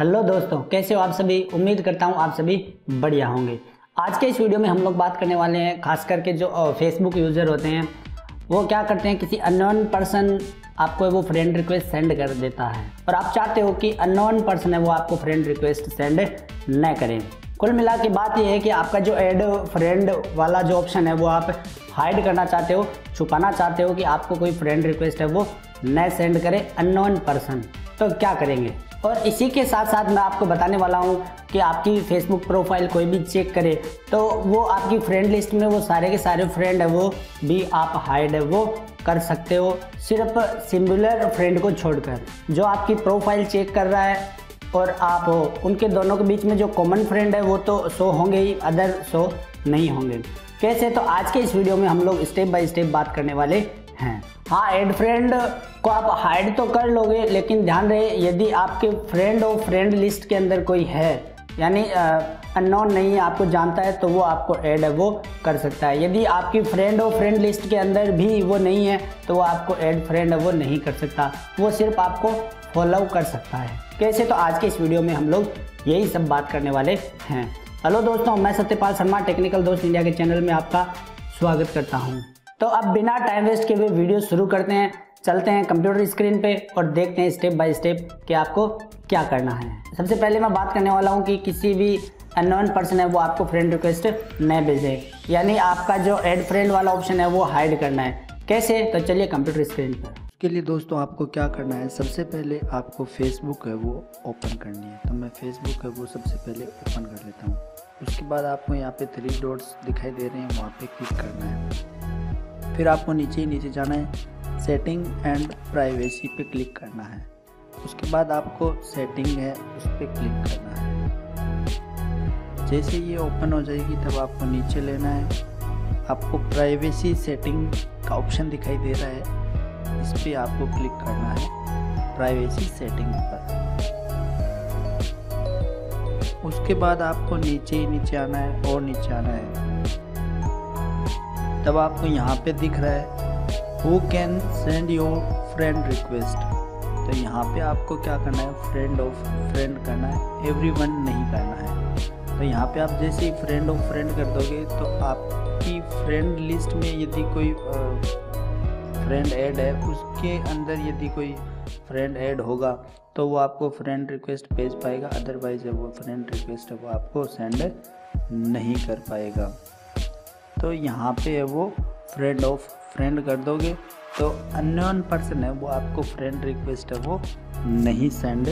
Hello दोस्तों, कैसे हो आप सभी। उम्मीद करता हूँ आप सभी बढ़िया होंगे। आज के इस वीडियो में हम लोग बात करने वाले हैं खास करके जो फेसबुक यूज़र होते हैं वो क्या करते हैं, किसी अननोन पर्सन आपको वो फ्रेंड रिक्वेस्ट सेंड कर देता है और आप चाहते हो कि अननोन पर्सन है वो आपको फ्रेंड रिक्वेस्ट सेंड न करें। कुल मिला के बात यह है कि आपका जो ऐड फ्रेंड वाला जो ऑप्शन है वो आप हाइड करना चाहते हो, छुपाना चाहते हो कि आपको कोई फ्रेंड रिक्वेस्ट है वो न सेंड करे अननोन पर्सन। तो क्या करेंगे, और इसी के साथ साथ मैं आपको बताने वाला हूँ कि आपकी फेसबुक प्रोफाइल कोई भी चेक करे तो वो आपकी फ्रेंड लिस्ट में वो सारे के सारे फ्रेंड है वो भी आप हाइड है वो कर सकते हो, सिर्फ सिमिलर फ्रेंड को छोड़कर। जो आपकी प्रोफाइल चेक कर रहा है और आप हो, उनके दोनों के बीच में जो कॉमन फ्रेंड है वो तो 100 होंगे ही, अदर 100 नहीं होंगे। कैसे, तो आज के इस वीडियो में हम लोग स्टेप बाय स्टेप बात करने वाले हैं। हाँ, ऐड फ्रेंड को आप हाइड तो कर लोगे, लेकिन ध्यान रहे यदि आपके फ्रेंड और फ्रेंड लिस्ट के अंदर कोई है, यानी अननोन नहीं है, आपको जानता है, तो वो आपको ऐड है वो कर सकता है। यदि आपकी फ्रेंड और फ्रेंड लिस्ट के अंदर भी वो नहीं है तो वो आपको ऐड फ्रेंड है वो नहीं कर सकता, वो सिर्फ आपको फॉलो कर सकता है। कैसे, तो आज के इस वीडियो में हम लोग यही सब बात करने वाले हैं। हेलो दोस्तों, मैं सत्यपाल शर्मा टेक्निकल दोस्त इंडिया के चैनल में आपका स्वागत करता हूँ। तो अब बिना टाइम वेस्ट किए हुए वीडियो शुरू करते हैं। चलते हैं कंप्यूटर स्क्रीन पे और देखते हैं स्टेप बाय स्टेप कि आपको क्या करना है। सबसे पहले मैं बात करने वाला हूँ कि किसी भी अननोन पर्सन है वो आपको फ्रेंड रिक्वेस्ट न भेजे, यानी आपका जो ऐड फ्रेंड वाला ऑप्शन है वो हाइड करना है। कैसे, तो चलिए कंप्यूटर स्क्रीन पर। इसके लिए दोस्तों आपको क्या करना है, सबसे पहले आपको फेसबुक है वो ओपन करनी है। तो मैं फेसबुक है वो सबसे पहले ओपन कर लेता हूँ। उसके बाद आपको यहाँ पे 3 डॉट्स दिखाई दे रहे हैं, वहाँ पे क्लिक करना है। फिर आपको नीचे जाना है, सेटिंग एंड प्राइवेसी पे क्लिक करना है। उसके बाद आपको सेटिंग है उस पर क्लिक करना है। जैसे ये ओपन हो जाएगी तब आपको नीचे लेना है, आपको प्राइवेसी सेटिंग का ऑप्शन दिखाई दे रहा है, इस पर आपको क्लिक करना है प्राइवेसी सेटिंग पर। उसके बाद आपको नीचे आना है और नीचे आना है, तब आपको यहाँ पे दिख रहा है Who can send your friend request। तो यहाँ पे आपको क्या करना है, फ्रेंड ऑफ फ्रेंड करना है, एवरीवन नहीं करना है। तो यहाँ पे आप जैसे ही फ्रेंड ऑफ फ्रेंड कर दोगे तो आपकी फ्रेंड लिस्ट में यदि कोई फ्रेंड ऐड है, उसके अंदर यदि कोई फ्रेंड ऐड होगा तो वो आपको फ्रेंड रिक्वेस्ट भेज पाएगा, अदरवाइज वो फ्रेंड रिक्वेस्ट वो आपको सेंड नहीं कर पाएगा। तो यहाँ पे वो फ्रेंड ऑफ फ्रेंड कर दोगे तो अननोन पर्सन है वो आपको फ्रेंड रिक्वेस्ट है वो नहीं सेंड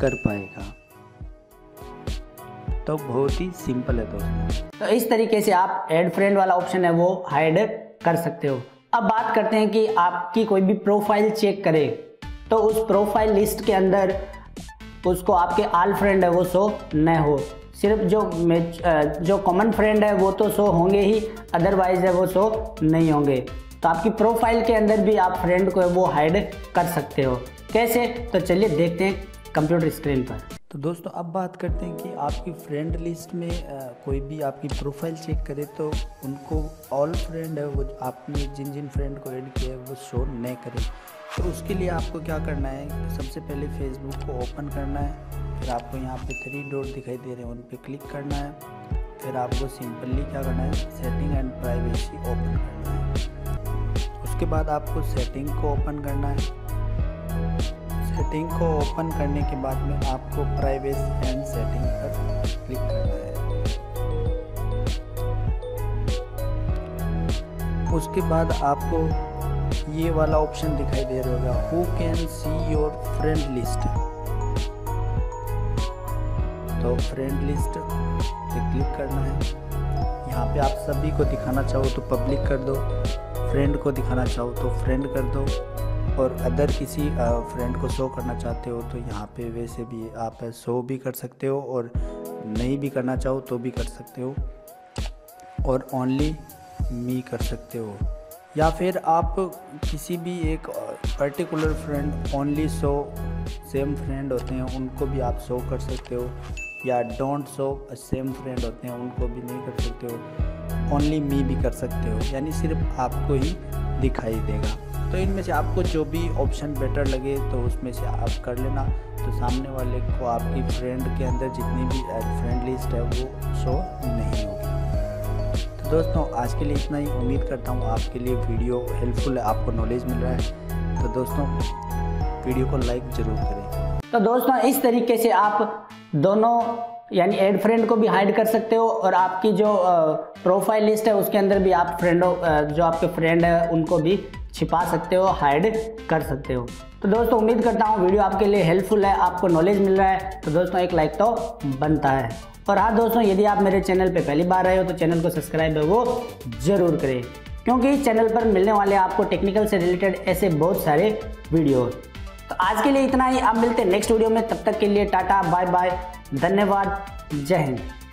कर पाएगा। तो बहुत ही सिंपल है दोस्तों। तो इस तरीके से आप ऐड फ्रेंड वाला ऑप्शन है वो हाइड कर सकते हो। अब बात करते हैं कि आपकी कोई भी प्रोफाइल चेक करे तो उस प्रोफाइल लिस्ट के अंदर उसको आपके आल फ्रेंड है वो शो न हो, सिर्फ जो कॉमन फ्रेंड है वो तो 100 होंगे ही, अदरवाइज है वो 100 नहीं होंगे। तो आपकी प्रोफाइल के अंदर भी आप फ्रेंड को वो हाइड कर सकते हो। कैसे, तो चलिए देखते हैं कंप्यूटर स्क्रीन पर। तो दोस्तों अब बात करते हैं कि आपकी फ्रेंड लिस्ट में कोई भी आपकी प्रोफाइल चेक करे तो उनको ऑल फ्रेंड है वो आपने जिन फ्रेंड को ऐड किया है वो शो नहीं करे। तो उसके लिए आपको क्या करना है, सबसे पहले फेसबुक को ओपन करना है, फिर आपको यहाँ पे 3 डॉट दिखाई दे रहे हैं उन पे क्लिक करना है। फिर आपको सिंपली क्या करना है, सेटिंग एंड प्राइवेसी ओपन करना है। उसके बाद आपको सेटिंग को ओपन करना है। सेटिंग को ओपन करने के बाद में आपको प्राइवेसी एंड सेटिंग पर क्लिक करना है। उसके बाद आपको ये वाला ऑप्शन दिखाई दे रहा होगा, who can see your friend list. तो फ्रेंड लिस्ट पे क्लिक करना है। यहाँ पे आप सभी को दिखाना चाहो तो पब्लिक कर दो, फ्रेंड को दिखाना चाहो तो फ्रेंड कर दो, और अदर किसी फ्रेंड को शो करना चाहते हो तो यहाँ पे वैसे भी आप शो भी कर सकते हो और नहीं भी करना चाहो तो भी कर सकते हो, और ओनली मी कर सकते हो, या फिर आप किसी भी एक particular friend only show same friend होते हैं उनको भी आप शो कर सकते हो, या डोंट शो सेम फ्रेंड होते हैं उनको भी नहीं कर सकते हो, ओनली मी भी कर सकते हो, यानी सिर्फ आपको ही दिखाई देगा। तो इनमें से आपको जो भी ऑप्शन बेटर लगे तो उसमें से आप कर लेना। तो सामने वाले को आपकी फ्रेंड के अंदर जितनी भी फ्रेंड लिस्ट है वो शो नहीं होगी। तो दोस्तों आज के लिए इतना ही। उम्मीद करता हूँ आपके लिए वीडियो हेल्पफुल है, आपको नॉलेज मिल रहा है। तो दोस्तों वीडियो को लाइक ज़रूर करें। तो दोस्तों इस तरीके से आप दोनों यानी ऐड फ्रेंड को भी हाइड कर सकते हो और आपकी जो प्रोफाइल लिस्ट है उसके अंदर भी आप फ्रेंडों जो आपके फ्रेंड है उनको भी छिपा सकते हो, हाइड कर सकते हो। तो दोस्तों उम्मीद करता हूँ वीडियो आपके लिए हेल्पफुल है, आपको नॉलेज मिल रहा है। तो दोस्तों एक लाइक तो बनता है। और हाँ दोस्तों, यदि आप मेरे चैनल पे पहली बार आए हो तो चैनल को सब्सक्राइब है वो ज़रूर करें, क्योंकि चैनल पर मिलने वाले आपको टेक्निकल से रिलेटेड ऐसे बहुत सारे वीडियो। तो आज के लिए इतना ही। आप मिलते हैं नेक्स्ट वीडियो में, तब तक के लिए टाटा बाय बाय, धन्यवाद, जय हिंद।